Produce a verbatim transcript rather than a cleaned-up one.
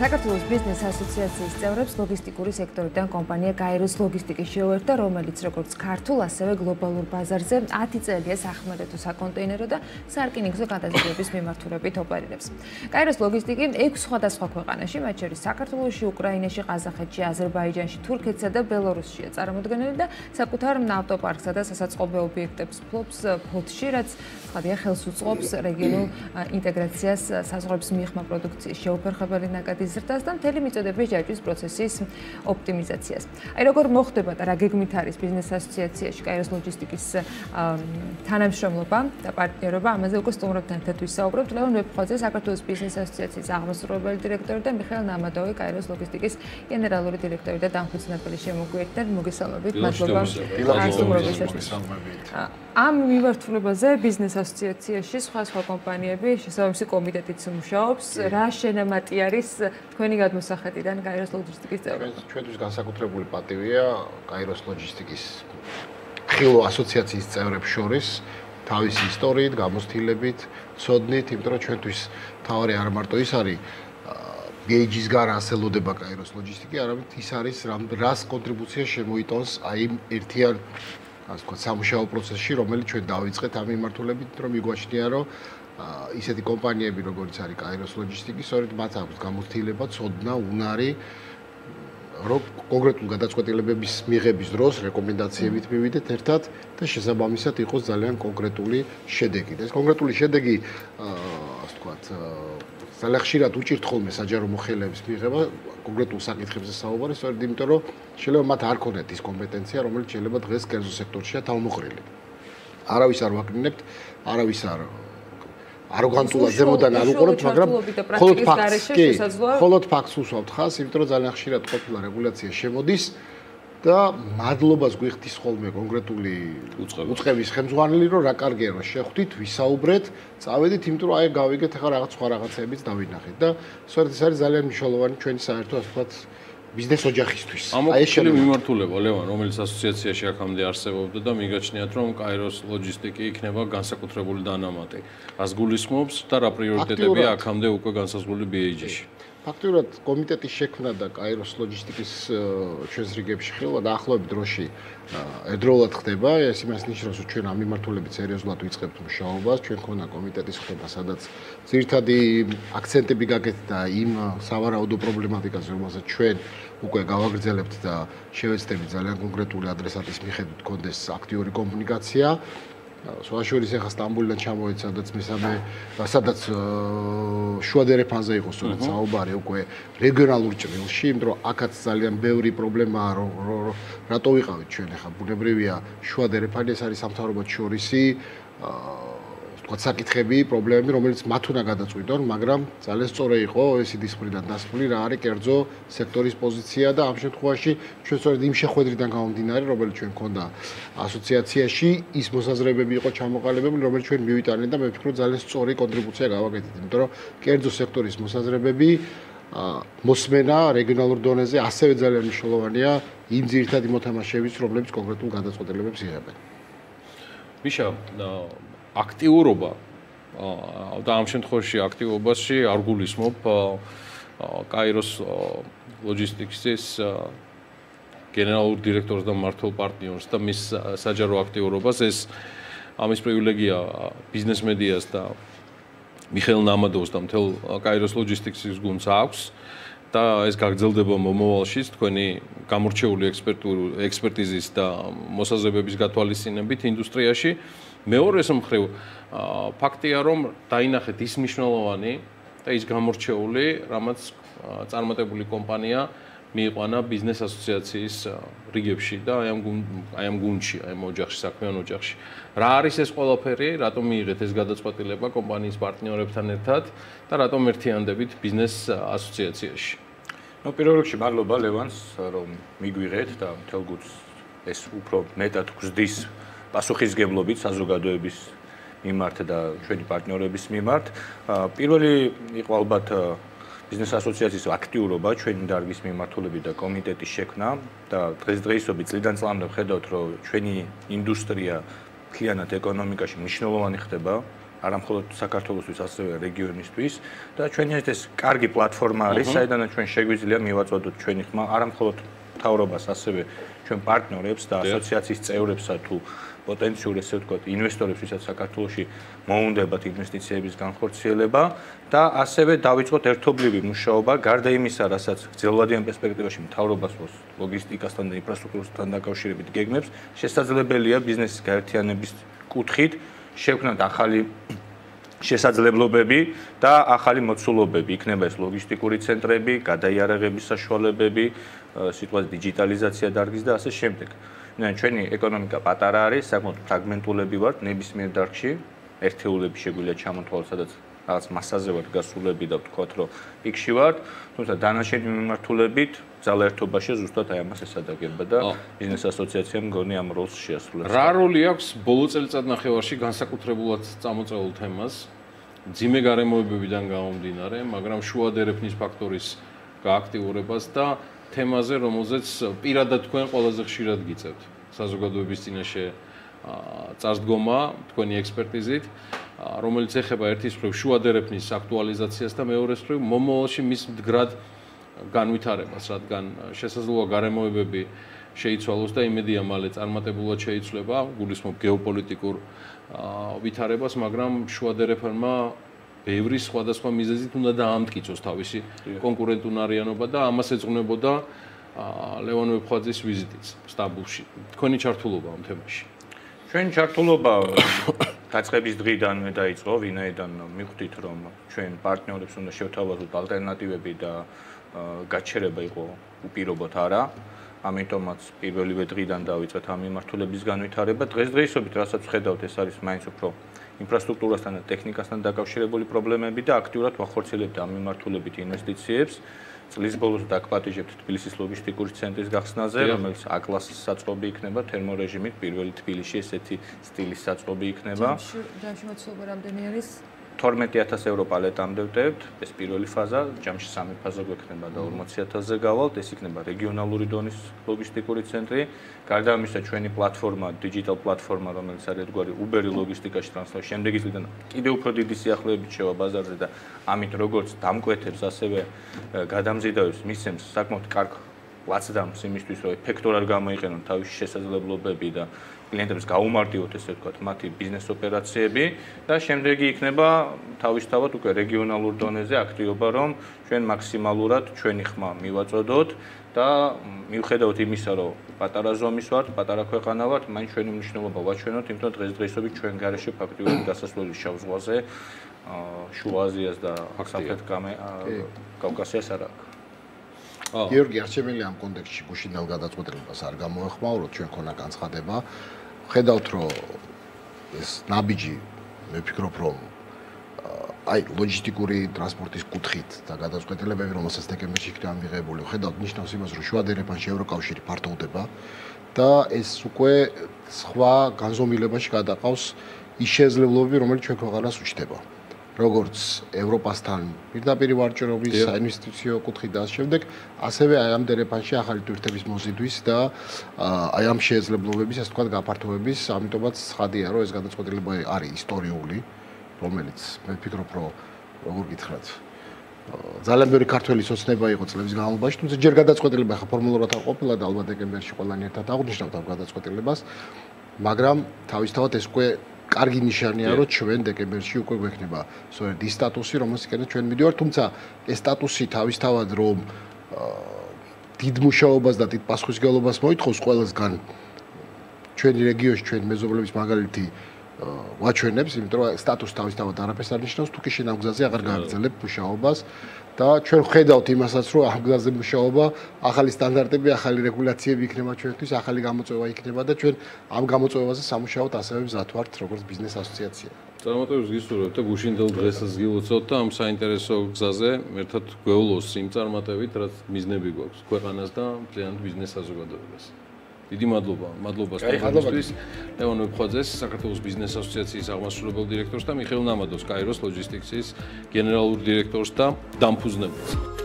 საქართველოს ბიზნეს ასოციაციის წევრებს ლოგისტიკური სექტორიდან კომპანია Kairos Logistics შეუერთდა, რომელიც როგორც ქართულ, ასევე გლობალურ ბაზარზე ათი წელია სახმელეთო საკონტეინერო და სარკინიგზო გადაზიდვების მიმართულებით ოპერირებს. Kairos Logistics ექვს სხვადასხვა ქვეყანაში, მათ შორის საქართველოში, უკრაინაში, ყაზახეთში, აზერბაიჯანში, თურქეთსა და ბელორუსშია წარმოდგენილი და საკუთარ ავტოპარკსა და სასაწყობე ობიექტებს ფლობს ფლოტში, რაც ხარია ხელს უწყობს რეგიონულ ინტეგრაციას საზღვრების მიღმა პროდუქციის შეუფერხებელი ნაკადის ზრდას და მთელი მიწოდების ჯაჭვის პროცესის ოპტიმიზაციას. Აი როგორ მოხდება და რა გეგმით არის ბიზნეს ასოციაციაში Kairos Logistics თანამშრომლობა და პარტნიორობა, ამაზე უკვე სტუმრებთან ერთად ვისაუბრებთ. ლევან ვეფხაძე, საქართველოს ბიზნეს ასოციაციის აღმასრულებელი დირექტორი და მიხეილ ნამადოვი, Kairos Logistics გენერალური დირექტორი და დამფუძნებელი პლეში შემოგვიერთდნენ. მოგესალმებით, მადლობა. ამ მიმართულებაზე ბიზნეს ასოციაციაში სხვა სხვა კომპანიები, შესაბამისი კომიტეტიც მუშაობს. რა შენამატი არის თქვენი გადმოსახედიდან Kairos Logistics-ის წევრებად? ჩვენთვის განსაკუთრებული პატივია Kairos Logistics-ის ხილო ასოციაციის წევრებს შორის თავისი ისტორიით, გამოცდილებით, ცოდნით, იმიტომ რომ ჩვენთვის თავარი არ მარტო ის არის გეიჯის გარდა ასელოდება Kairos Logistics-ი, არამედ ის არის რას კონტრიბუცია შემოიტანს აი ერთიან სამუშაო პროცესში, რომელიც ჩვენ დავიწყეთ ამ მიმართულებით, რომ მიგვაჩნია, რომ ისეთი კომპანიები, როგორც არის Kairos Logistics, სწორედ მათ აქვს გამოცდილება, ცოდნა, უნარი, რომ კონკრეტულ გადაწყვეტილებების მიღების დროს რეკომენდაციებით მივიდეთ ერთად და შესაბამისად იყოს ძალიან კონკრეტული შედეგი. ეს კონკრეტული შედეგი, ასე ვთქვათ, ძალიან ხშირად უჭირთ ხოლმე საჯარო მოხელეებს მიღება კონკრეტულ საკითხებზე საუბარი, სწორედ იმიტომ, რომ შეიძლება მათ არ ქონდეთ ის კომპეტენცია, რომელიც შეიძლება დღეს კერძო სექტორშია თავმოყრილი. არავის არ ვაკრინებთ, არავის არ აროგანტულად ზემოდან არ უყურებთ, მაგრამ მხოლოდ ფაქტს, მხოლოდ ფაქტს უსვამთ ხას, იმიტომ რომ ძალიან ხშირად ყოფილი რეგულაცია შემოდის და მადლობას გვიხდის ხოლმე კონკრეტული უწყების ხელმძღვანელი, რომ რა კარგია, რომ შეხვდით, ვისაუბრეთ, წავედით, იმიტომ რომ აი გავიგეთ ახლა რაღაც სხვა რაღაცებიც დავინახეთ და სწორედ ეს არის ძალიან მნიშვნელოვანი ჩვენი საერთო ასე ვთქვათ ბიზნეს ოჯახისთვის. აი ეს შეიძლება მიმართულება, ლევან, რომელიც ასოციაციაში აქამდე არსებობდა და მიგაჩნიათ, რომ Kairos Logistics-ი იქნება განსაკუთრებული დანამატი. რას გულისხმობს და რა პრიორიტეტები აქამდე უკვე განსაზღვრული ბიეიჯში? ფაქტიურად კომიტეტის შექმნა და Kairos Logistics-ის ჩვენს რიგებში ხილვა დაახლოებით დროში ერთდროულად ხდება. ეს იმას ნიშნავს, რომ ჩვენ ამ მიმართულებით სერიოზულად ვიწყებთ მუშაობას. ჩვენ ქონა კომიტეტის ხდება, სადაც ძირითადი აქცენტები გაკეთდა იმ სავარაუდო პრობლემატიკაზე, რომელსაც ჩვენ უკვე გავაგრძელებთ და შევეცდებით ძალიან კონკრეტული ადრესატის მიხედვით კონდეს აქტიური კომუნიკაცია. სვაშორის ახლა სტამბულიდან ჩამოვედი, სადაც მესამე, სადაც შუადერეფანზე იყო სწორედ საუბარი უკვე რეგიონალურ ჭრილში, იმიტომ რომ აქაც ძალიან ბევრი პრობლემაა, რომ რატო ვიყავით ჩვენ ახლა ბუნებრივია შუადერეფანი, ეს არის სამთავრობო შორისი საკითხები, პრობლემები, რომელიც მათ უნდა გადაწყვიტონ, მაგრამ ძალიან სწორი იყო ესი დისციპლინიდან დასმული, რა არის კერძო სექტორის პოზიცია და ამ შემთხვევაში ჩვენ სწორედ იმ შეხვედრიდან გამომდინარე, რომელიც ჩვენ მქონდა ასოციაციაში, ის მოსაზრებები იყო ჩამოყალიბებული, რომელიც ჩვენ მივიტანეთ და მე ვფიქრობ, ძალიან სწორი კონტრიბუცია გავაკეთეთ, იმიტომ რომ კერძო სექტორის მოსაზრებები მოსმენა რეგიონალურ დონეზე ასევე ძალიან მნიშვნელოვანია იმ ძირითადი მოთამაშეების, რომლებიც კონკრეტულ გადაწყვეტილებებს იღებენ. მიშა, აქტიურობა და ამ შემთხვევაში აქტიურობაში არ გულისხმობ Kairos Logistics-ის გენერალურ დირექტორს და მმართველ პარტნიორს და მის საჯარო აქტიურობას. ეს ამის პრივილეგია ბიზნეს მედიას და მიხეილ ნამადოვს და მთელ Kairos Logistics-ის გუნდს აქვს და ეს გაგრძელდება მომავალში თქვენი გამორჩეული ექსპერტიზის და მოსაზრებების გათვალისწინებით ინდუსტრიაში. მეორე მხრივ ფაქტია, რომ დაინახეთ ის მნიშვნელოვანი და ის გამორჩეული, რამაც წარმატებული კომპანია მიიყვანა ბიზნეს ასოციაციის რიგებში და აი ამ გუნდში, აი ამ ოჯახში, საქმიან ოჯახში. რა არის ეს ყველაფერი, რატომ მიიღეთ ეს გადაწყვეტილება კომპანიის პარტნიორებთან ერთად და რატომ ერთიანდებით ბიზნეს ასოციაციაში? პირველ რიგში მადლობა ლევანს, რომ მიგვიღეთ და მთელ გუნდს ეს უფრო მეტად გვზდის პასუხისგებლობით საზოგადოების მიმართ და ჩვენი პარტნიორების მიმართ. პირველი იყო ალბათ ბიზნეს ასოციაციის აქტიურობა ჩვენი დარგის მიმართულებით და კომიტეტის შექმნა და დღესდღეობით წლიდან წლამდე ხედავთ, რომ ჩვენი ინდუსტრია მთლიანად ეკონომიკაში მნიშვნელოვანი ხდება, Aramxolot Sakartvelos aseve regionistvis da ჩვენი ეს კარგი პლატფორმა არის, საიდანაც ჩვენ შეგვიძლია მივაწოდოთ ჩვენი ხმა, არამხოლოდ მთავრობას, ასევე ჩვენ პარტნიორებს და ასოციაციის წევრებსა თუ პოტენციურ ესე ვთქვათ ინვესტორებს, ვისაც საქართველოში მოუნდებათ ინვესტიციების განხორციელება და ასევე დავიწყოთ ერთობლივი მუშაობა, გარდა იმისა, რასაც გრძელვადიან პერსპექტივაში მთავრობას ლოგისტიკასთან და ინფრასტრუქტურასთან დაკავშირებით გეგმებს, შესაძლებელია ბიზნესის გაერთიანების კუთხით შევქმნათ ახალი შესაძლებლობები და ახალი მოცულობები, იქნება ეს ლოგისტიკური ცენტრები, გადაიარაღების საშუალებები, სიტუაციის დიგიტალიზაცია დარგის და ასე შემდეგ. Ჩვენი ეკონომიკა პატარა არის, საკმაოდ ფრაგმენტულები ვართ ნებისმიერ დარგში, ერთეულები შეგვიძლია ჩამოთვალოთ, სადაც რაღაც მასაზე ვართ გასულები და ვთქვათ, რომ იქში ვართ, თუმცა დანარჩენი მიმართულებით ძალაერთობაში ზუსტად აი ამას ესადაგება და ბიზნეს ასოციაციამ მგონი ამ როლს შეასრულებს. Რა როლი აქვს ბოლო წელიწადნახევარში განსაკუთრებულად წამოწეულ თემას ძიმე გარემოებებიდან გამომდინარე, მაგრამ შუა დერეფნის ფაქტორის გააქტიურებას და თემაზე, რომელზეც პირადად თქვენ ყველაზე ხშირად გიწევთ. Საზოგადოების წინაშე წარსდგომა თქვენი ექსპერტიზით, რომელიც ეხება ერთის მხრივ შუა დერეფნის აქტუალიზაციას და მეორეს მხრივ მომავალში მის მდგრად განვითარებას, რადგან შესაძლოა გარემოებები შეიცვალოს და იმედია მალე წარმატებულად შეიცვლება, გულისხმობ გეოპოლიტიკურ ვითარებას, მაგრამ შუა დერეფანმა ბევრი სხვადასხვა მიზეზით უნდა დაამტკიცოს თავისი კონკურენტუნარიანობა და ამას ეძღვნებოდა ლევან ვეფხვაძის ვიზიტიც სტამბულში. Თქვენი ჩართულობა ამ თემაში? Ჩვენი ჩართულობა დაწყების დღიდან დაიწყო, ვინაიდან მივხვდით, რომ ჩვენ პარტნიორებს უნდა შევთავაზოთ ალტერნატივები და გაჩერება იყო უპირობოდ არა. Ამიტომაც პირველივე დღიდან დავიწყეთ ამ მიმართულების განვითარება. დღესდღეობით, რასაც ვხედავთ, ეს არის მაინც უფრო ინფრასტრუქტურასთან და ტექნიკასთან დაკავშირებული პრობლემები და აქტიურად ვახორციელებთ ამ მიმართულებით ინვესტიციებს. Წლის ბოლოს დაგპატიჟებთ თბილისის ლოგისტიკური ცენტრის გახსნაზე, რომელიც A-კლასის საწყობი იქნება, თერმორეჟიმით პირველი თბილისში ესეთი სტილის საწყობი იქნება. Ჯამში მოცულობა რამდენი არის? თორმეტი ათასი ევრო პალეტამდე ვტევთ, ეს პირველი ფაზა, ჯამში სამი ფაზა გვექნება და ორმოცი ათასზე გავალთ, ეს იქნება რეგიონალური დონის ლოგისტიკური ცენტრი. Გარდა ამისა, ჩვენი პლატფორმა, დიგიტალ პლატფორმა, რომელიც არის ერთგვარი Uber-ი ლოგისტიკაში ტრანსფერში, შემდეგი წლიდან კიდევ უფრო დიდი სიახლეებით შევა ბაზარზე და ამით როგორც დამკვეთებს, ასევე გადამზიდავებს, მისცემს საკმაოდ კარგ პლაცდამს იმისთვის, რომ ეფექტურად გამოიყენონ თავისი შესაძლებლობები და კლიენტებს გაუმარტივოთ, ესე ვთქვათ, მათი ბიზნეს ოპერაციები და შემდეგი იქნება თავისთავად უკვე რეგიონალურ დონეზე აქტივობა, რომ ჩვენ მაქსიმალურად ჩვენი ხმა მივაწოდოთ და მივხედავთ იმისა, რომ პატარა ზომის ვართ, პატარა ქვეყანა ვართ, მაინც ჩვენი მნიშვნელობა ვაჩვენოთ, იმიტომ დღესდღეობით ჩვენ გარეშე ფაქტიურად გასასვლელი შავ ზღვაზე, შუა აზიას და სამხრეთ კავკასიას არ აქვს. Georgi, arcemele am context și gușii nelgadați cu trebuie să argăm o echmaură, ce încă n-a cansat de ba. Hedau tro, snabigi, mepicroprom, ai logisticuri, transportis cu trit, dacă dați cu tele, bine, nu mă să stecem nici câte am virebole. Hedau nici n-au simas rușua de repanșe euro caușiri partea de ba. Da, es sucoe, schva, ganzomile ba și cada caus, ișezle vlobi, romel ce încă gala sușteba. როგორც ევროპასთან პირდაპირ ვარჯიშობის საინვესტიციო კუთხით დასშევდეთ, ასევე აი ამ დერეფანში ახალი თურთების მოზიდვის და აი ამ შეეძლებლობების, ასე ვთქვათ, გაფართოების, ამიტომაც ცხადია, რომ ეს გადაწყვეტილება არის ისტორიული, რომელიც მე ვფიქრობ, რომ როგორ გითხრათ, ძალიან ბევრი ქართველის ოცნება იყო წლების განმავლობაში, თუმცა ჯერ გადაწყვეტილება ხა ფორმალურად არ ყოფილა და ალბათ დეკემბერში ყველანი ერთად აღნიშნავთ ამ გადაწყვეტილებას, მაგრამ თავისთავად ეს უკვე კარგი ნიშანია, რომ ჩვენ დეკემბერში უკვე გვექნება სწორედ ის სტატუსი, რომელსაც ჩვენ მივდივართ, თუმცა ეს სტატუსი თავისთავად რომ დიდ მუშაობას და დიდ პასუხისმგებლობას მოითხოვს ყველასგან ჩვენი რეგიონში, ჩვენი მეზობლების მაგალითი ვაჩვენებს, იმიტომ რომ სტატუსი თავისთავად არაფერს არ ნიშნავს, თუ კი შენ ამ გზაზე აღარ გააგრძელებ მუშაობას და ჩვენ ხედავთ იმასაც, რომ ამ გზაზე მუშაობა, ახალი სტანდარტები, ახალი რეგულაციები იქნება ჩვენთვის, ახალი გამოწვევა იქნება და ჩვენ ამ გამოწვევაზე სამუშაოდ ასევე მზად ვართ, როგორც ბიზნეს ასოციაცია. Წარმატებებს გისურვებთ და გუშინდელ დღესაც გილოცოთ და ამ საინტერესო გზაზე ერთად გველოს იმ წარმატებით, რაც მიზნები გვაქვს ქვეყანას და მთლიანად ბიზნეს საზოგადოებას. Დიდი მადლობა, მადლობა სტუმრებისთვის. ლევან ვეფხვაძეს, საქართველოს ბიზნეს ასოციაციის აღმასრულებელ დირექტორს და მიხეილ ნამადოვს, Kairos Logistics-ის გენერალურ დირექტორს და დამფუძნებელს.